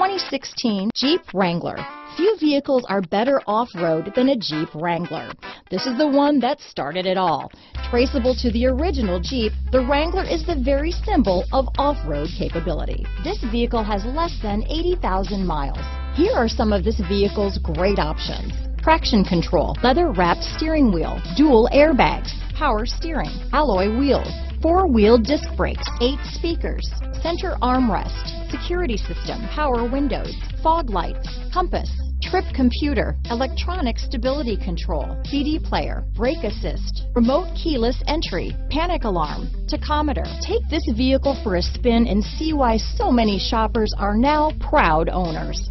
2016 Jeep Wrangler. Few vehicles are better off-road than a Jeep Wrangler. This is the one that started it all. Traceable to the original Jeep, the Wrangler is the very symbol of off-road capability. This vehicle has less than 80,000 miles. Here are some of this vehicle's great options: traction control, leather-wrapped steering wheel, dual airbags, power steering, alloy wheels, four-wheel disc brakes, 8 speakers, center armrest, security system, power windows, fog lights, compass, trip computer, electronic stability control, CD player, brake assist, remote keyless entry, panic alarm, tachometer. Take this vehicle for a spin and see why so many shoppers are now proud owners.